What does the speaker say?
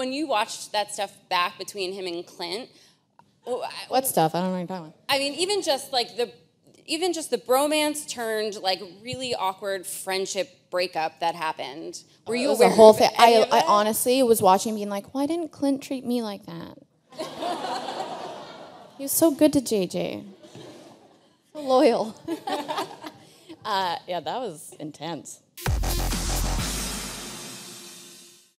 when you watched that stuff back between him and Clint, what stuff? I don't know what you're talking about. I mean, even just the bromance turned like really awkward friendship breakup that happened. Were you aware of the whole thing? I honestly was watching, being like, why didn't Clint treat me like that? He was so good to JJ. So loyal. Yeah, that was intense.